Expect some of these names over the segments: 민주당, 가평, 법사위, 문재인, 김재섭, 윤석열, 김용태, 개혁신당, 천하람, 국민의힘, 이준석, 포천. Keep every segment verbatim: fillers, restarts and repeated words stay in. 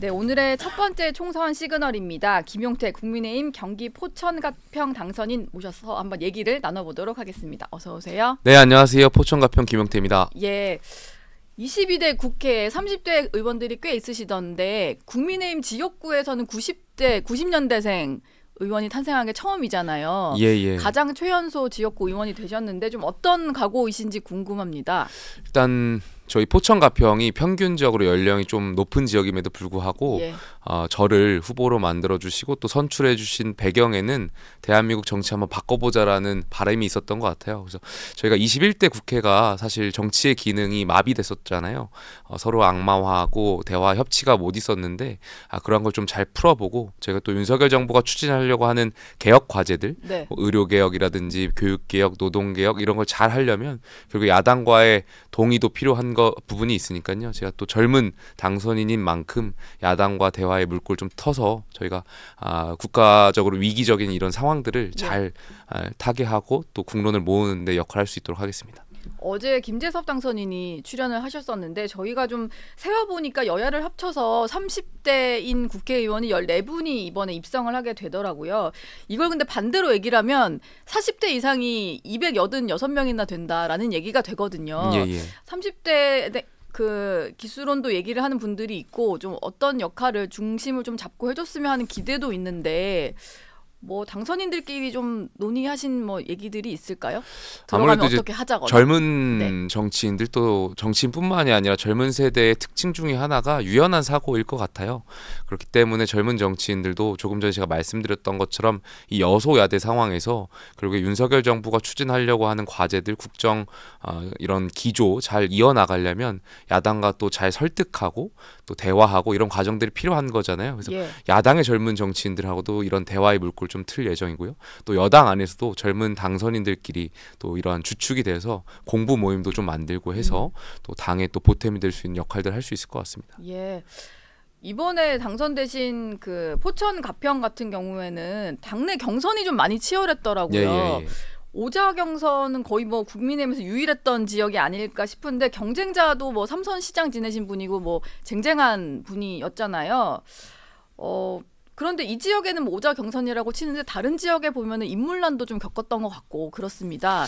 네, 오늘의 첫 번째 총선 시그널입니다. 김용태 국민의힘 경기 포천 가평 당선인 모셔서 한번 얘기를 나눠보도록 하겠습니다. 어서 오세요. 네, 안녕하세요. 포천 가평 김용태입니다. 예, 이십이 대 국회에 삼십 대 의원들이 꽤 있으시던데 국민의힘 지역구에서는 구십 대, 구십 년대생 의원이 탄생한 게 처음이잖아요. 예, 예. 가장 최연소 지역구 의원이 되셨는데 좀 어떤 각오이신지 궁금합니다. 일단 저희 포천 가평이 평균적으로 연령이 좀 높은 지역임에도 불구하고 예. 어, 저를 후보로 만들어주시고 또 선출해주신 배경에는 대한민국 정치 한번 바꿔보자라는 바람이 있었던 것 같아요. 그래서 저희가 이십일 대 국회가 사실 정치의 기능이 마비됐었잖아요. 어, 서로 악마화하고 대화 협치가 못 있었는데 아, 그런 걸 좀 잘 풀어보고 저희가 또 윤석열 정부가 추진하려고 하는 개혁 과제들 네. 뭐 의료개혁이라든지 교육개혁, 노동개혁 이런 걸 잘 하려면 결국 야당과의 동의도 필요한 거 부분이 있으니까요. 제가 또 젊은 당선인인 만큼 야당과 대화의 물꼬를 좀 터서 저희가 아, 국가적으로 위기적인 이런 상황들을 잘 네. 타개하고 또 국론을 모으는 데 역할을 할 수 있도록 하겠습니다. 어제 김재섭 당선인이 출연을 하셨었는데 저희가 좀 세어보니까 여야를 합쳐서 삼십 대인 국회의원이 십사 분이 이번에 입성을 하게 되더라고요. 이걸 근데 반대로 얘기를 하면 사십 대 이상이 이백팔십육 명이나 된다라는 얘기가 되거든요. 예, 예. 삼십 대 그 기수론도 얘기를 하는 분들이 있고 좀 어떤 역할을 중심을 좀 잡고 해줬으면 하는 기대도 있는데 뭐 당선인들끼리 좀 논의하신 뭐 얘기들이 있을까요? 아무래도 어떻게 하자거나. 젊은 네. 정치인들 또 정치인뿐만이 아니라 젊은 세대의 특징 중에 하나가 유연한 사고일 것 같아요. 그렇기 때문에 젊은 정치인들도 조금 전에 제가 말씀드렸던 것처럼 이 여소야대 상황에서 그리고 윤석열 정부가 추진하려고 하는 과제들 국정 어, 이런 기조 잘 이어나가려면 야당과 또 잘 설득하고 또 대화하고 이런 과정들이 필요한 거잖아요. 그래서 예. 야당의 젊은 정치인들하고도 이런 대화의 물꼬를 좀 틀 예정이고요. 또 여당 안에서도 젊은 당선인들끼리 또 이러한 주축이 돼서 공부 모임도 좀 만들고 해서 음. 또 당에 또 보탬이 될 수 있는 역할들 할 수 있을 것 같습니다. 예. 이번에 당선되신 그 포천 가평 같은 경우에는 당내 경선이 좀 많이 치열했더라고요. 예, 예, 예. 오자 경선은 거의 뭐 국민의힘에서 유일했던 지역이 아닐까 싶은데 경쟁자도 뭐 삼선 시장 지내신 분이고 뭐 쟁쟁한 분이었잖아요. 어. 그런데 이 지역에는 뭐 오자 경선이라고 치는데 다른 지역에 보면은 인물난도 좀 겪었던 것 같고 그렇습니다.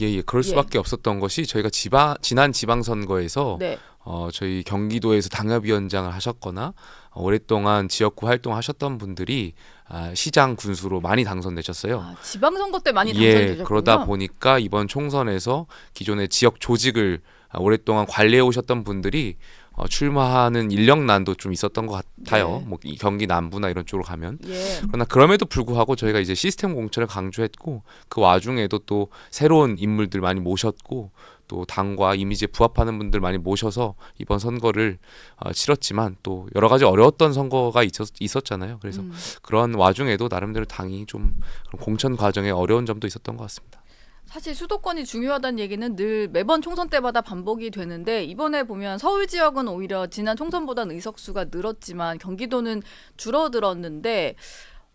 예예, 예, 그럴 수밖에 예. 없었던 것이 저희가 지방 지난 지방선거에서 네. 어, 저희 경기도에서 당협위원장을 하셨거나 오랫동안 지역구 활동하셨던 분들이 아, 시장 군수로 많이 당선되셨어요. 아, 지방선거 때 많이 당선되셨군요. 예, 그러다 보니까 이번 총선에서 기존의 지역 조직을 아, 오랫동안 관리해 오셨던 분들이 어, 출마하는 인력난도 좀 있었던 것 같아요. 네. 뭐 이 경기 남부나 이런 쪽으로 가면. 예. 그러나 그럼에도 불구하고 저희가 이제 시스템 공천을 강조했고 그 와중에도 또 새로운 인물들 많이 모셨고 또 당과 이미지에 부합하는 분들 많이 모셔서 이번 선거를 어, 치렀지만 또 여러 가지 어려웠던 선거가 있었, 있었잖아요. 그래서 음. 그런 와중에도 나름대로 당이 좀 공천 과정에 어려운 점도 있었던 것 같습니다. 사실 수도권이 중요하다는 얘기는 늘 매번 총선 때마다 반복이 되는데 이번에 보면 서울 지역은 오히려 지난 총선보다는 의석수가 늘었지만 경기도는 줄어들었는데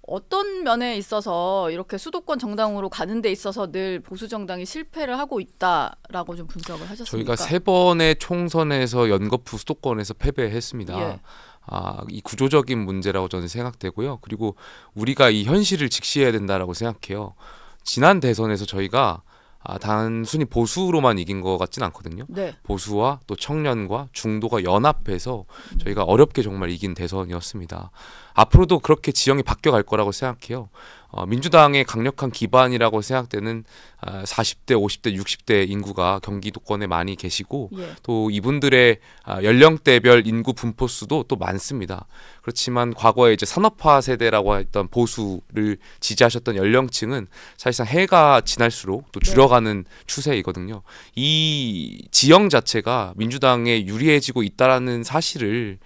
어떤 면에 있어서 이렇게 수도권 정당으로 가는 데 있어서 늘 보수 정당이 실패를 하고 있다라고 좀 분석을 하셨습니까? 저희가 세 번의 총선에서 연거푸 수도권에서 패배했습니다. 예. 아, 이 구조적인 문제라고 저는 생각되고요. 그리고 우리가 이 현실을 직시해야 된다라고 생각해요. 지난 대선에서 저희가 아, 단순히 보수로만 이긴 것 같진 않거든요. 네. 보수와 또 청년과 중도가 연합해서 저희가 어렵게 정말 이긴 대선이었습니다. 앞으로도 그렇게 지형이 바뀌어갈 거라고 생각해요. 어, 민주당의 강력한 기반이라고 생각되는 어, 사십 대, 오십 대, 육십 대 인구가 경기도권에 많이 계시고 예. 또 이분들의 어, 연령대별 인구 분포수도 또 많습니다. 그렇지만 과거에 이제 산업화 세대라고 했던 보수를 지지하셨던 연령층은 사실상 해가 지날수록 또 줄어가는 네. 추세이거든요. 이 지형 자체가 민주당에 유리해지고 있다라는 사실을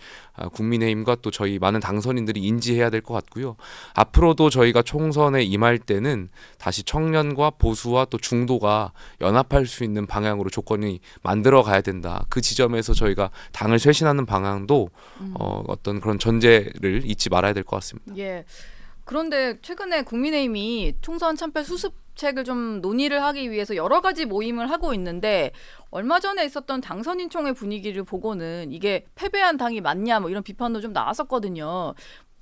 국민의힘과 또 저희 많은 당선인들이 인지해야 될 것 같고요. 앞으로도 저희가 총선에 임할 때는 다시 청년과 보수와 또 중도가 연합할 수 있는 방향으로 조건이 만들어 가야 된다. 그 지점에서 저희가 당을 쇄신하는 방향도 음. 어, 어떤 그런 전제를 잊지 말아야 될 것 같습니다. 예. 그런데 최근에 국민의힘이 총선 참패 수습 대책을 좀 논의를 하기 위해서 여러 가지 모임을 하고 있는데 얼마 전에 있었던 당선인총회 분위기를 보고는 이게 패배한 당이 맞냐 뭐 이런 비판도 좀 나왔었거든요.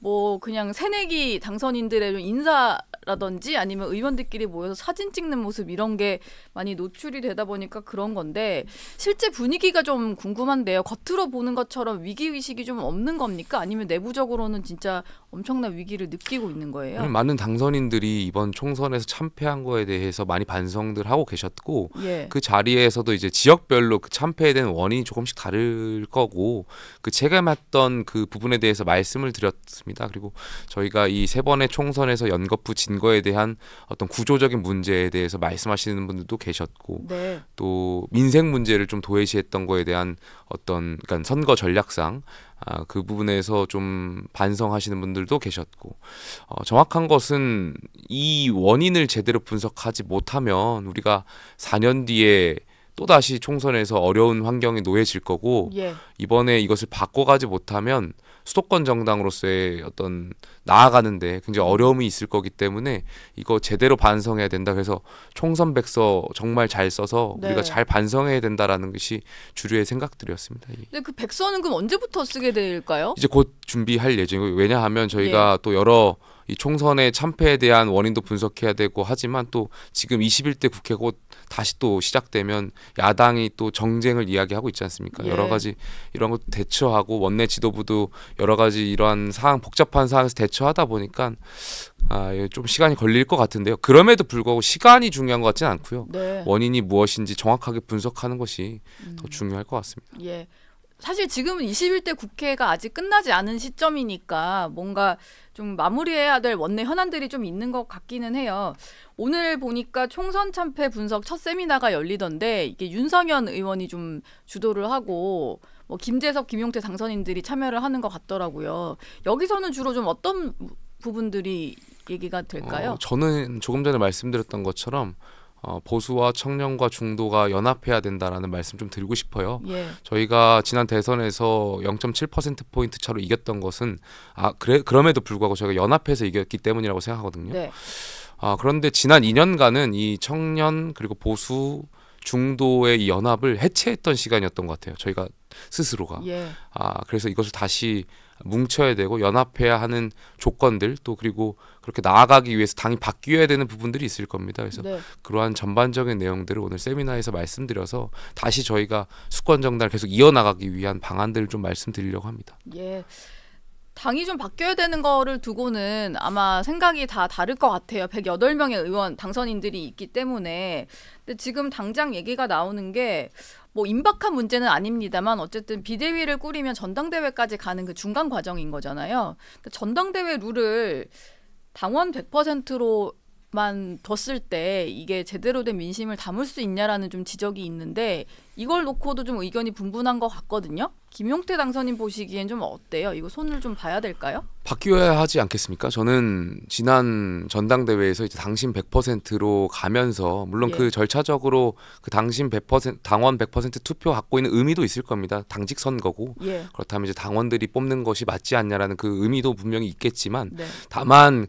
뭐 그냥 새내기 당선인들의 인사라든지 아니면 의원들끼리 모여서 사진 찍는 모습 이런 게 많이 노출이 되다 보니까 그런 건데 실제 분위기가 좀 궁금한데요. 겉으로 보는 것처럼 위기의식이 좀 없는 겁니까? 아니면 내부적으로는 진짜 엄청난 위기를 느끼고 있는 거예요? 많은 당선인들이 이번 총선에서 참패한 거에 대해서 많이 반성들 하고 계셨고 예. 그 자리에서도 이제 지역별로 그 참패에 대한 원인이 조금씩 다를 거고 그 체감했던 그 부분에 대해서 말씀을 드렸습니다. 그리고 저희가 이 세 번의 총선에서 연거푸 진거에 대한 어떤 구조적인 문제에 대해서 말씀하시는 분들도 계셨고 네. 또 민생 문제를 좀 도외시했던 거에 대한 어떤 그러니까 선거 전략상 아, 그 부분에서 좀 반성하시는 분들도 계셨고 어, 정확한 것은 이 원인을 제대로 분석하지 못하면 우리가 사 년 뒤에 또다시 총선에서 어려운 환경에 놓여질 거고 예. 이번에 이것을 바꿔가지 못하면 수도권 정당으로서의 어떤 나아가는데 굉장히 어려움이 있을 거기 때문에 이거 제대로 반성해야 된다. 그래서 총선 백서 정말 잘 써서 네. 우리가 잘 반성해야 된다라는 것이 주류의 생각들이었습니다. 근데 그 백서는 그럼 언제부터 쓰게 될까요? 이제 곧 준비할 예정이고 왜냐하면 저희가 예. 또 여러 이 총선의 참패에 대한 원인도 분석해야 되고 하지만 또 지금 이십일 대 국회 곧 다시 또 시작되면 야당이 또 정쟁을 이야기하고 있지 않습니까? 예. 여러 가지 이런 것도 대처하고 원내 지도부도 여러 가지 이러한 상황 복잡한 상황에서 대처하다 보니까 아, 좀 시간이 걸릴 것 같은데요. 그럼에도 불구하고 시간이 중요한 것 같지는 않고요. 네. 원인이 무엇인지 정확하게 분석하는 것이 음. 더 중요할 것 같습니다. 예. 사실 지금은 이십일 대 국회가 아직 끝나지 않은 시점이니까 뭔가 좀 마무리해야 될 원내 현안들이 좀 있는 것 같기는 해요. 오늘 보니까 총선 참패 분석 첫 세미나가 열리던데 이게 윤석열 의원이 좀 주도를 하고 뭐 김재섭, 김용태 당선인들이 참여를 하는 것 같더라고요. 여기서는 주로 좀 어떤 부분들이 얘기가 될까요? 어, 저는 조금 전에 말씀드렸던 것처럼 어, 보수와 청년과 중도가 연합해야 된다라는 말씀 좀 드리고 싶어요. 예. 저희가 지난 대선에서 영 점 칠 퍼센트 포인트 차로 이겼던 것은 아 그래, 그럼에도 불구하고 저희가 연합해서 이겼기 때문이라고 생각하거든요. 네. 아, 그런데 지난 이 년간은 이 청년 그리고 보수 중도의 이 연합을 해체했던 시간이었던 것 같아요. 저희가 스스로가. 예. 아, 그래서 이것을 다시 뭉쳐야 되고 연합해야 하는 조건들 또 그리고 그렇게 나아가기 위해서 당이 바뀌어야 되는 부분들이 있을 겁니다. 그래서 네. 그러한 전반적인 내용들을 오늘 세미나에서 말씀드려서 다시 저희가 수권 정당을 계속 이어나가기 위한 방안들을 좀 말씀드리려고 합니다. 예. 당이 좀 바뀌어야 되는 거를 두고는 아마 생각이 다 다를 것 같아요. 백여덟 명의 의원 당선인들이 있기 때문에. 근데 지금 당장 얘기가 나오는 게 뭐 임박한 문제는 아닙니다만 어쨌든 비대위를 꾸리면 전당대회까지 가는 그 중간 과정인 거잖아요. 그러니까 전당대회 룰을 당원 백 퍼센트로만 뒀을 때 이게 제대로 된 민심을 담을 수 있냐라는 좀 지적이 있는데 이걸 놓고도 좀 의견이 분분한 것 같거든요. 김용태 당선인 보시기엔 좀 어때요? 이거 손을 좀 봐야 될까요? 바뀌어야 하지 않겠습니까? 저는 지난 전당대회에서 이제 당심 백 퍼센트로 가면서 물론 예. 그 절차적으로 그 당심 백 퍼센트 당원 백 퍼센트 투표 갖고 있는 의미도 있을 겁니다. 당직 선거고 예. 그렇다면 이제 당원들이 뽑는 것이 맞지 않냐라는 그 의미도 분명히 있겠지만 네. 다만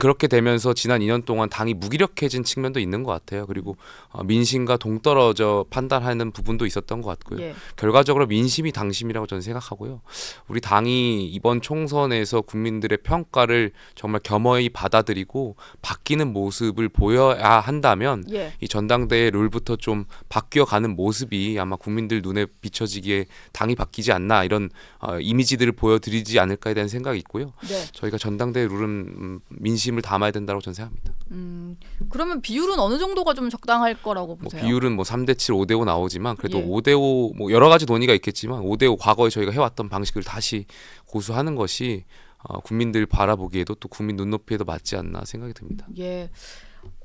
그렇게 되면서 지난 이 년 동안 당이 무기력해진 측면도 있는 것 같아요. 그리고 민심과 동떨어져 판단하는 부분도 있었던 것 같고요. 예. 결과적으로 민심이 당심이라고 저는 생각하고요. 우리 당이 이번 총선에서 국민들의 평가를 정말 겸허히 받아들이고 바뀌는 모습을 보여야 한다면 예. 이 전당대회 룰부터 좀 바뀌어가는 모습이 아마 국민들 눈에 비춰지기에 당이 바뀌지 않나 이런 어, 이미지들을 보여드리지 않을까에 대한 생각이 있고요. 네. 저희가 전당대회 룰은 음, 민심을 담아야 된다고 저는 생각합니다. 음, 그러면 비율은 어느 정도가 좀 적당할 거라고 보세요? 뭐 비율은 뭐 삼 대 칠, 오 대 오 나오지만 그래도 예. 오 대 오 뭐 여러 가지 논의가 있겠지만 오 대 오 과거에 저희가 해왔던 방식을 다시 고수하는 것이 어, 국민들 바라보기에도 또 국민 눈높이에도 맞지 않나 생각이 듭니다. 예.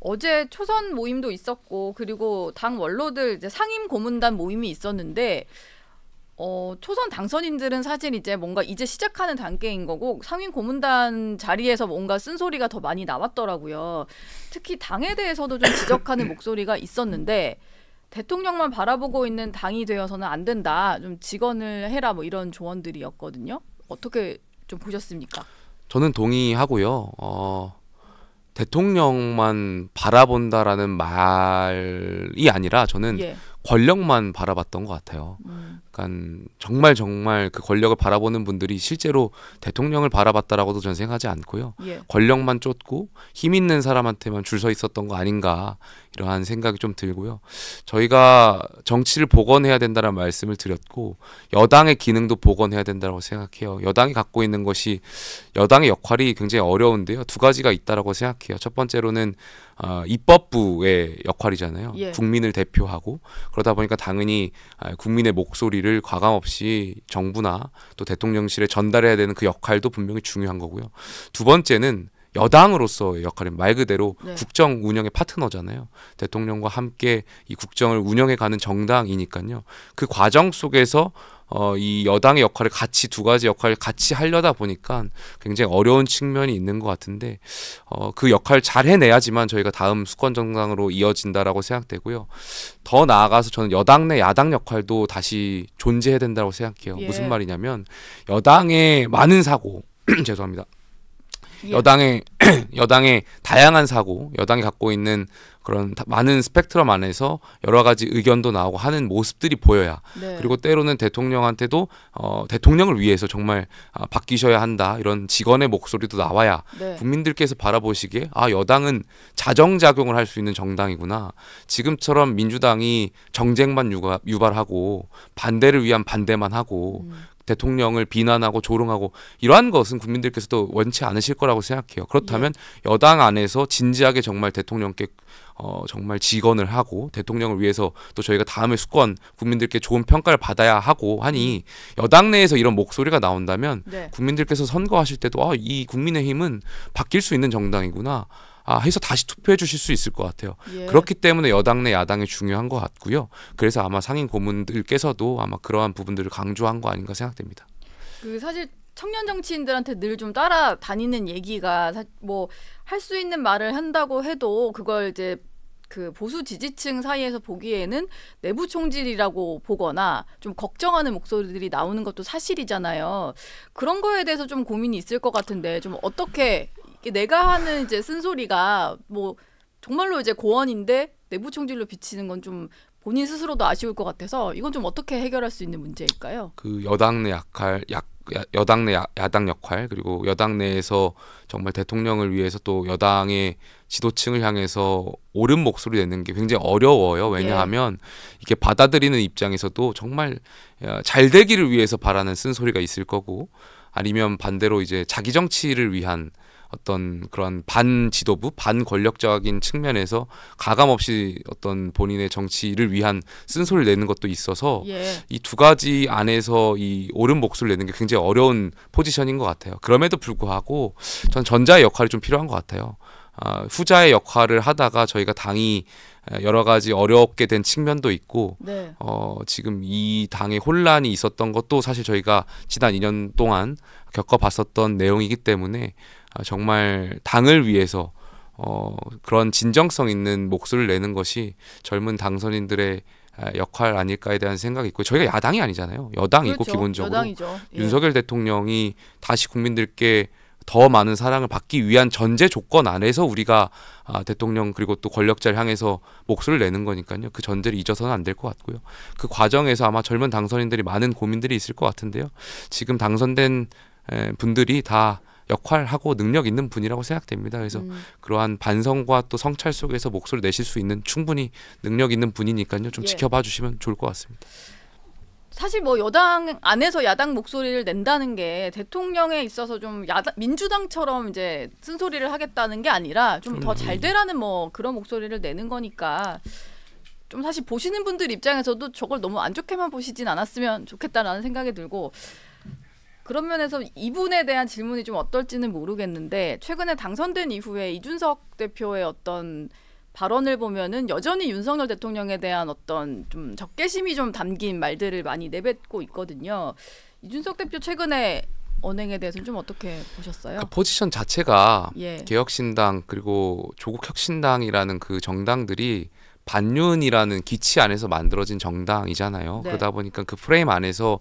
어제 초선 모임도 있었고 그리고 당 원로들 이제 상임 고문단 모임이 있었는데 어, 초선 당선인들은 사실 이제 뭔가 이제 시작하는 단계인 거고 상임 고문단 자리에서 뭔가 쓴소리가 더 많이 나왔더라고요. 특히 당에 대해서도 좀 지적하는 목소리가 있었는데 대통령만 바라보고 있는 당이 되어서는 안 된다. 좀 직언을 해라 뭐 이런 조언들이었거든요. 어떻게 좀 보셨습니까? 저는 동의하고요. 어... 대통령만 바라본다라는 말이 아니라 저는 예. 권력만 바라봤던 것 같아요. 음. 그러니까 정말 정말 그 권력을 바라보는 분들이 실제로 대통령을 바라봤다라고도 저는 생각하지 않고요. 예. 권력만 쫓고 힘 있는 사람한테만 줄 서 있었던 거 아닌가 이러한 생각이 좀 들고요. 저희가 정치를 복원해야 된다는 말씀을 드렸고 여당의 기능도 복원해야 된다고 생각해요. 여당이 갖고 있는 것이 여당의 역할이 굉장히 어려운데요. 두 가지가 있다라고 생각해요. 첫 번째로는 어, 입법부의 역할이잖아요. 예. 국민을 대표하고 그러다 보니까 당연히 국민의 목소리를 과감없이 정부나 또 대통령실에 전달해야 되는 그 역할도 분명히 중요한 거고요. 두 번째는 여당으로서의 역할은 말 그대로 네. 국정 운영의 파트너잖아요. 대통령과 함께 이 국정을 운영해가는 정당이니까요. 그 과정 속에서 어, 이 여당의 역할을 같이 두 가지 역할을 같이 하려다 보니까 굉장히 어려운 측면이 있는 것 같은데 어, 그 역할을 잘 해내야지만 저희가 다음 수권 정당으로 이어진다라고 생각되고요. 더 나아가서 저는 여당 내 야당 역할도 다시 존재해야 된다고 생각해요. 예. 무슨 말이냐면 여당의 많은 사고 죄송합니다. 예. 여당의 여당의 다양한 사고, 여당이 갖고 있는 그런 많은 스펙트럼 안에서 여러 가지 의견도 나오고 하는 모습들이 보여야 네. 그리고 때로는 대통령한테도 어, 대통령을 위해서 정말 아, 바뀌셔야 한다 이런 직원의 목소리도 나와야 네. 국민들께서 바라보시기에 아 여당은 자정작용을 할 수 있는 정당이구나. 지금처럼 민주당이 정쟁만 유가, 유발하고 반대를 위한 반대만 하고 음. 대통령을 비난하고 조롱하고 이러한 것은 국민들께서도 원치 않으실 거라고 생각해요. 그렇다면 예. 여당 안에서 진지하게 정말 대통령께 어, 정말 직언을 하고 대통령을 위해서 또 저희가 다음에 수권 국민들께 좋은 평가를 받아야 하고 하니 여당 내에서 이런 목소리가 나온다면 네. 국민들께서 선거하실 때도 아, 이 국민의힘은 바뀔 수 있는 정당이구나. 아, 해서 다시 투표해 주실 수 있을 것 같아요. 예. 그렇기 때문에 여당 내 야당이 중요한 것 같고요. 그래서 아마 상임 고문들께서도 아마 그러한 부분들을 강조한 거 아닌가 생각됩니다. 그 사실 청년 정치인들한테 늘 좀 따라다니는 얘기가 뭐 할 수 있는 말을 한다고 해도 그걸 이제 그 보수 지지층 사이에서 보기에는 내부 총질이라고 보거나 좀 걱정하는 목소리들이 나오는 것도 사실이잖아요. 그런 거에 대해서 좀 고민이 있을 것 같은데 좀 어떻게 내가 하는 이제 쓴소리가 뭐 정말로 이제 고언인데 내부 총질로 비치는 건 좀 본인 스스로도 아쉬울 것 같아서 이건 좀 어떻게 해결할 수 있는 문제일까요? 그 여당 내 역할, 약, 여당 내 야, 야당 역할 그리고 여당 내에서 정말 대통령을 위해서 또 여당의 지도층을 향해서 옳은 목소리 내는 게 굉장히 어려워요. 왜냐하면 예. 이게 받아들이는 입장에서도 정말 잘 되기를 위해서 바라는 쓴소리가 있을 거고 아니면 반대로 이제 자기 정치를 위한 어떤 그런 반 지도부, 반 권력적인 측면에서 가감없이 어떤 본인의 정치를 위한 쓴소리를 내는 것도 있어서 예. 이 두 가지 안에서 이 옳은 목소리를 내는 게 굉장히 어려운 포지션인 것 같아요. 그럼에도 불구하고 전 전자의 역할이 좀 필요한 것 같아요. 아, 후자의 역할을 하다가 저희가 당이 여러 가지 어렵게 된 측면도 있고 네. 어, 지금 이 당의 혼란이 있었던 것도 사실 저희가 지난 이 년 동안 겪어봤었던 내용이기 때문에 정말 당을 위해서 어, 그런 진정성 있는 목소리를 내는 것이 젊은 당선인들의 역할 아닐까에 대한 생각이 있고 저희가 야당이 아니잖아요. 여당이고 그렇죠. 기본적으로 여당이죠. 예. 윤석열 대통령이 다시 국민들께 더 많은 사랑을 받기 위한 전제 조건 안에서 우리가 아, 대통령 그리고 또 권력자를 향해서 목소리를 내는 거니까요. 그 전제를 잊어서는 안 될 것 같고요. 그 과정에서 아마 젊은 당선인들이 많은 고민들이 있을 것 같은데요. 지금 당선된 에, 분들이 다 역할하고 능력 있는 분이라고 생각됩니다. 그래서 음. 그러한 반성과 또 성찰 속에서 목소리를 내실 수 있는 충분히 능력 있는 분이니까요. 좀 예. 지켜봐 주시면 좋을 것 같습니다. 사실 뭐 여당 안에서 야당 목소리를 낸다는 게 대통령에 있어서 좀 야당, 민주당처럼 이제 쓴소리를 하겠다는 게 아니라 좀 더 잘 되라는 뭐 그런 목소리를 내는 거니까 좀 사실 보시는 분들 입장에서도 저걸 너무 안 좋게만 보시진 않았으면 좋겠다라는 생각이 들고 그런 면에서 이분에 대한 질문이 좀 어떨지는 모르겠는데 최근에 당선된 이후에 이준석 대표의 어떤 발언을 보면은 여전히 윤석열 대통령에 대한 어떤 좀 적개심이 좀 담긴 말들을 많이 내뱉고 있거든요. 이준석 대표 최근에 언행에 대해서는 좀 어떻게 보셨어요? 그 포지션 자체가 예. 개혁신당 그리고 조국혁신당이라는 그 정당들이 반윤이라는 기치 안에서 만들어진 정당이잖아요. 네. 그러다 보니까 그 프레임 안에서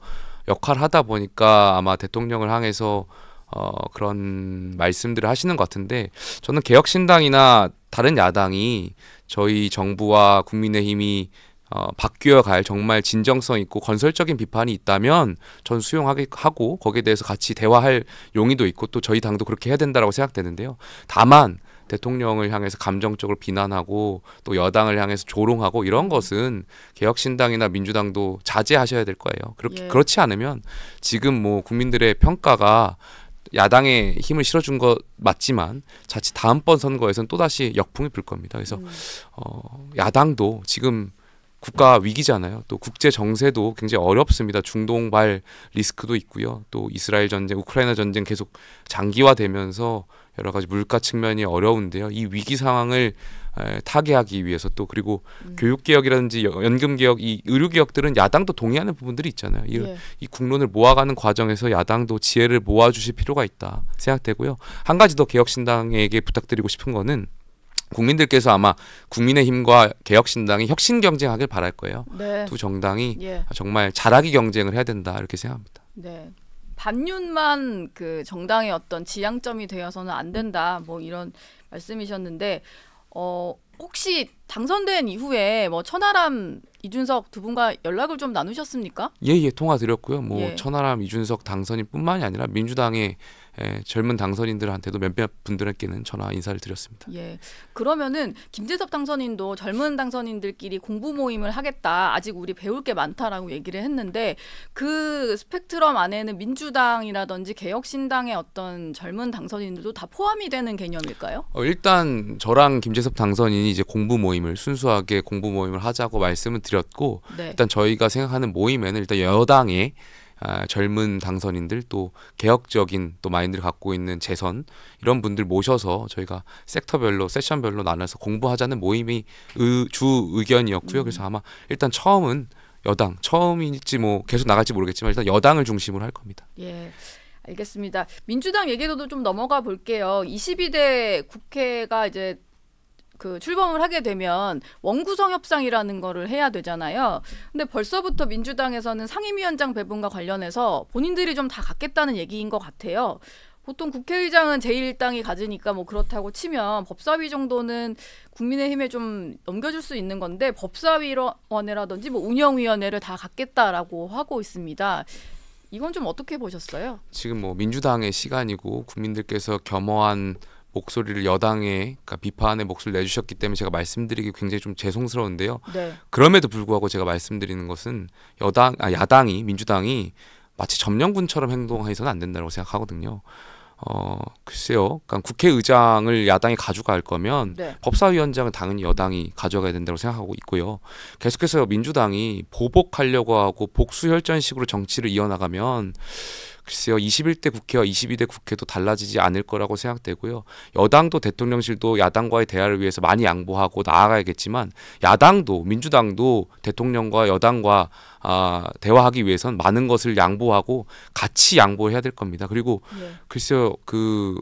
역할하다 보니까 아마 대통령을 향해서 어, 그런 말씀들을 하시는 것 같은데, 저는 개혁신당이나 다른 야당이 저희 정부와 국민의힘이 어, 바뀌어갈 정말 진정성 있고 건설적인 비판이 있다면 전 수용하고 거기에 대해서 같이 대화할 용의도 있고 또 저희 당도 그렇게 해야 된다라고 생각되는데요. 다만 대통령을 향해서 감정적으로 비난하고 또 여당을 향해서 조롱하고 이런 것은 개혁신당이나 민주당도 자제하셔야 될 거예요. 그렇게, 예. 그렇지 않으면 지금 뭐 국민들의 평가가 야당에 힘을 실어준 것 맞지만 자칫 다음번 선거에서는 또다시 역풍이 불 겁니다. 그래서 음. 어, 야당도 지금 국가 위기잖아요. 또 국제 정세도 굉장히 어렵습니다. 중동발 리스크도 있고요. 또 이스라엘 전쟁, 우크라이나 전쟁 계속 장기화되면서 여러 가지 물가 측면이 어려운데요. 이 위기 상황을 에, 타개하기 위해서 또 그리고 음. 교육개혁이라든지 연금개혁, 이 의료개혁들은 야당도 동의하는 부분들이 있잖아요. 이, 예. 이 국론을 모아가는 과정에서 야당도 지혜를 모아주실 필요가 있다 생각되고요. 한 가지 더 개혁신당에게 부탁드리고 싶은 거는 국민들께서 아마 국민의힘과 개혁신당이 혁신 경쟁하길 바랄 거예요. 네. 두 정당이 예. 정말 잘하기 경쟁을 해야 된다 이렇게 생각합니다. 네. 반윤만 그 정당의 어떤 지향점이 되어서는 안 된다 뭐 이런 말씀이셨는데, 어 혹시 당선된 이후에 뭐 천하람, 이준석 두 분과 연락을 좀 나누셨습니까? 예예 예, 통화 드렸고요. 뭐 예. 천하람, 이준석 당선인뿐만이 아니라 민주당의 예, 젊은 당선인들한테도 몇몇 분들에게는 전화 인사를 드렸습니다. 예. 그러면은 김재섭 당선인도 젊은 당선인들끼리 공부 모임을 하겠다. 아직 우리 배울 게 많다라고 얘기를 했는데, 그 스펙트럼 안에는 민주당이라든지 개혁신당의 어떤 젊은 당선인들도 다 포함이 되는 개념일까요? 어, 일단 저랑 김재섭 당선인이 이제 공부 모임을 순수하게 공부 모임을 하자고 말씀을 드렸고, 네. 일단 저희가 생각하는 모임에는 일단 여당의 아, 젊은 당선인들 또 개혁적인 또 마인드를 갖고 있는 재선 이런 분들 모셔서 저희가 섹터별로 세션별로 나눠서 공부하자는 모임이 의, 주 의견이었고요. 그래서 아마 일단 처음은 여당, 처음일지 뭐 계속 나갈지 모르겠지만 일단 여당을 중심으로 할 겁니다. 예. 알겠습니다. 민주당 얘기도 좀 넘어가 볼게요. 이십이 대 국회가 이제 그 출범을 하게 되면 원구성 협상이라는 거를 해야 되잖아요. 근데 벌써부터 민주당에서는 상임위원장 배분과 관련해서 본인들이 좀 다 갖겠다는 얘기인 것 같아요. 보통 국회의장은 제일 당이 가지니까 뭐 그렇다고 치면 법사위 정도는 국민의힘에 좀 넘겨줄 수 있는 건데, 법사위원회라든지 뭐 운영위원회를 다 갖겠다라고 하고 있습니다. 이건 좀 어떻게 보셨어요? 지금 뭐 민주당의 시간이고 국민들께서 겸허한 목소리를 여당의 그러니까 비판의 목소리를 내주셨기 때문에 제가 말씀드리기 굉장히 좀 죄송스러운데요. 네. 그럼에도 불구하고 제가 말씀드리는 것은 여당, 아, 야당이 민주당이 마치 점령군처럼 행동해서는 안 된다고 생각하거든요. 어 글쎄요. 그러니까 국회의장을 야당이 가져갈 거면 네. 법사위원장은 당연히 여당이 가져가야 된다고 생각하고 있고요. 계속해서 민주당이 보복하려고 하고 복수혈전식으로 정치를 이어나가면 글쎄요. 이십일 대 국회와 이십이 대 국회도 달라지지 않을 거라고 생각되고요. 여당도 대통령실도 야당과의 대화를 위해서 많이 양보하고 나아가야겠지만 야당도 민주당도 대통령과 여당과 아, 대화하기 위해선 많은 것을 양보하고 같이 양보해야 될 겁니다. 그리고 예. 글쎄요. 그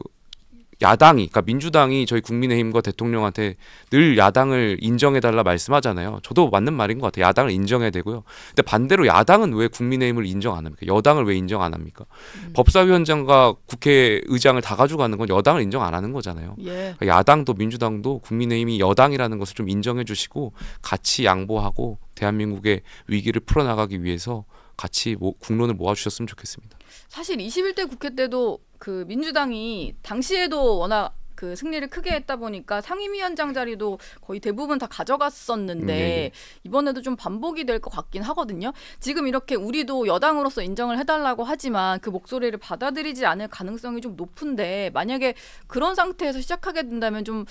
야당이 그러니까 민주당이 저희 국민의힘과 대통령한테 늘 야당을 인정해달라 말씀하잖아요. 저도 맞는 말인 것 같아요. 야당을 인정해야 되고요. 근데 반대로 야당은 왜 국민의힘을 인정 안 합니까? 여당을 왜 인정 안 합니까? 음. 법사위원장과 국회의장을 다 가져가는 건 여당을 인정 안 하는 거잖아요. 예. 그러니까 야당도 민주당도 국민의힘이 여당이라는 것을 좀 인정해 주시고 같이 양보하고 대한민국의 위기를 풀어나가기 위해서 같이 뭐 국론을 모아주셨으면 좋겠습니다. 사실 이십일 대 국회 때도 그 민주당이 당시에도 워낙 그 승리를 크게 했다 보니까 상임위원장 자리도 거의 대부분 다 가져갔었는데 네. 이번에도 좀 반복이 될 것 같긴 하거든요. 지금 이렇게 우리도 여당으로서 인정을 해달라고 하지만 그 목소리를 받아들이지 않을 가능성이 좀 높은데, 만약에 그런 상태에서 시작하게 된다면 좀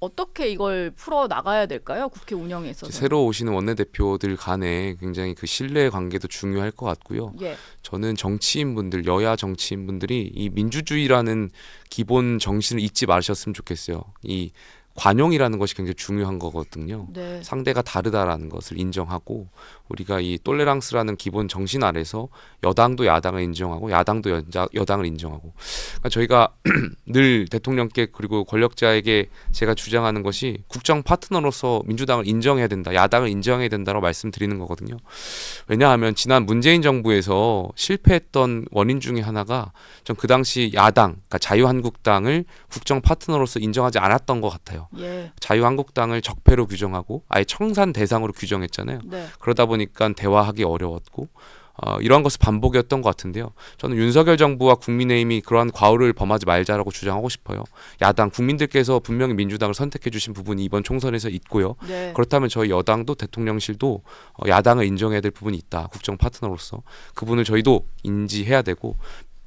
어떻게 이걸 풀어나가야 될까요? 국회 운영에 있어서. 새로 오시는 원내대표들 간에 굉장히 그 신뢰 관계도 중요할 것 같고요. 예. 저는 정치인분들, 여야 정치인분들이 이 민주주의라는 기본 정신을 잊지 마셨으면 좋겠어요. 이 관용이라는 것이 굉장히 중요한 거거든요. 네. 상대가 다르다라는 것을 인정하고 우리가 이 똘레랑스라는 기본 정신 아래서 여당도 야당을 인정하고 야당도 여자, 여당을 인정하고 그러니까 저희가 늘 대통령께 그리고 권력자에게 제가 주장하는 것이 국정 파트너로서 민주당을 인정해야 된다, 야당을 인정해야 된다라고 말씀드리는 거거든요. 왜냐하면 지난 문재인 정부에서 실패했던 원인 중에 하나가 전 그 당시 야당, 그러니까 자유한국당을 국정 파트너로서 인정하지 않았던 것 같아요. 예. 자유한국당을 적폐로 규정하고 아예 청산 대상으로 규정했잖아요. 네. 그러다 보니까 대화하기 어려웠고 어, 이런 것은 반복이었던 것 같은데요. 저는 윤석열 정부와 국민의힘이 그러한 과오를 범하지 말자라고 주장하고 싶어요. 야당, 국민들께서 분명히 민주당을 선택해 주신 부분이 이번 총선에서 있고요. 네. 그렇다면 저희 여당도 대통령실도 야당을 인정해야 될 부분이 있다. 국정 파트너로서. 그분을 저희도 인지해야 되고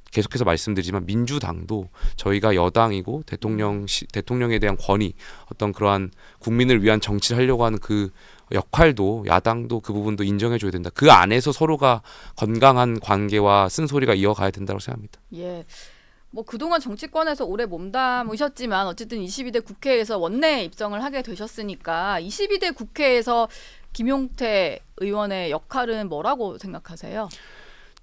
계속해서 말씀드리지만 민주당도 저희가 여당이고 대통령 시, 대통령에 대한 권위, 어떤 그러한 국민을 위한 정치를 하려고 하는 그 역할도 야당도 그 부분도 인정해줘야 된다. 그 안에서 서로가 건강한 관계와 쓴소리가 이어가야 된다고 생각합니다. 예, 뭐 그동안 정치권에서 오래 몸담으셨지만 어쨌든 이십이 대 국회에서 원내 입성을 하게 되셨으니까 이십이 대 국회에서 김용태 의원의 역할은 뭐라고 생각하세요?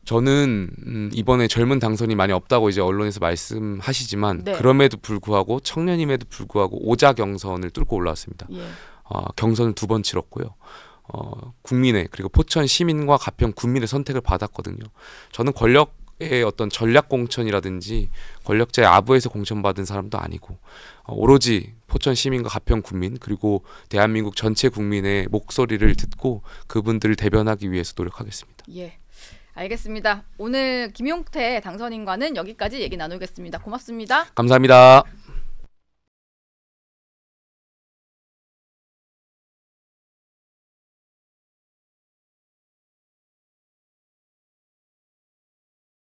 저는 음, 이번에 젊은 당선이 많이 없다고 이제 언론에서 말씀하시지만 네. 그럼에도 불구하고 청년임에도 불구하고 오 자 경선을 뚫고 올라왔습니다. 예. 어, 경선을 두 번 치렀고요. 어, 국민의 그리고 포천 시민과 가평 군민의 선택을 받았거든요. 저는 권력의 어떤 전략 공천이라든지 권력자의 아부에서 공천받은 사람도 아니고 어, 오로지 포천 시민과 가평 국민 그리고 대한민국 전체 국민의 목소리를 듣고 그분들을 대변하기 위해서 노력하겠습니다. 예. 알겠습니다. 오늘 김용태 당선인과는 여기까지 얘기 나누겠습니다. 고맙습니다. 감사합니다.